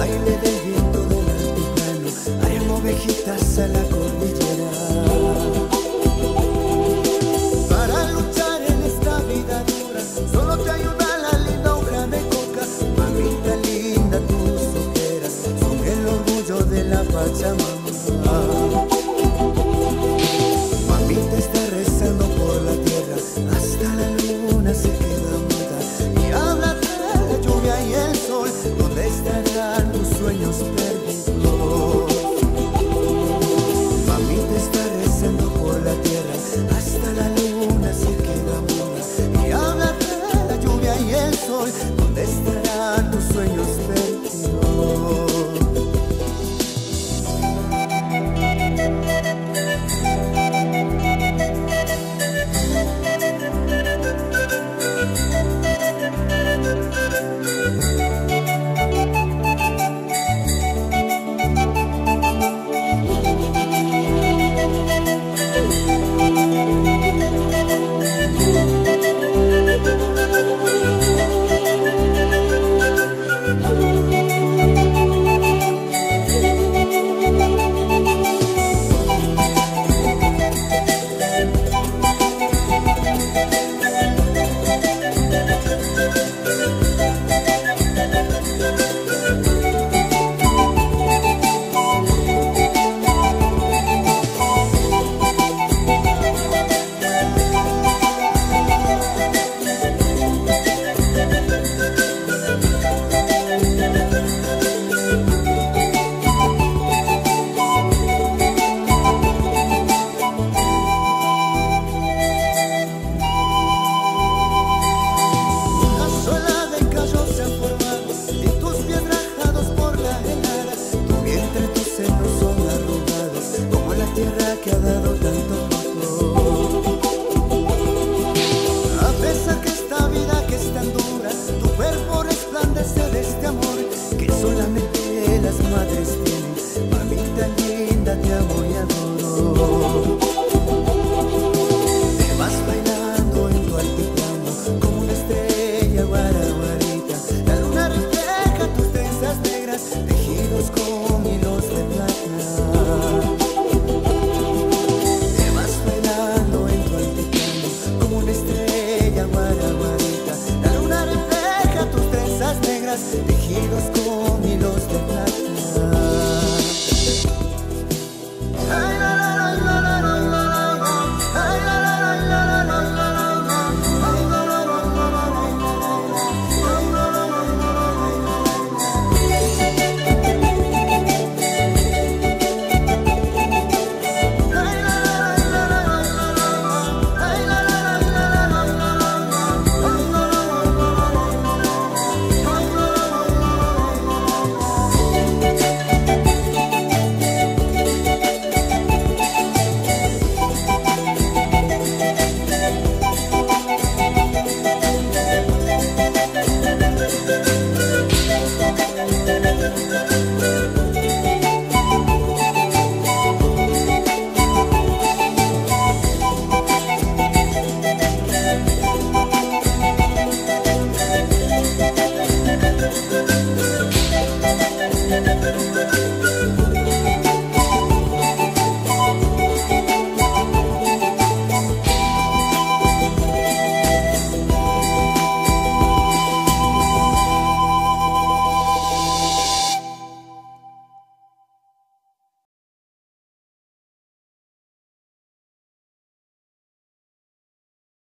baile del viento del altiplano, haremos ovejitas a la cordillera. Para luchar en esta vida dura, solo te ayuda la linda hoja de coca. Mamita linda, tus ojeras son el orgullo de la Pachamama. Mamita está rezando por la tierra, hasta la luna se queda muda, y habla de la lluvia y el sol. ¿Dónde estarán los sueños perdidos? Mamita está rezando por la tierra, hasta la luna se queda muda, y habla de la lluvia y el sol. ¿Dónde estarán los sueños perdidos?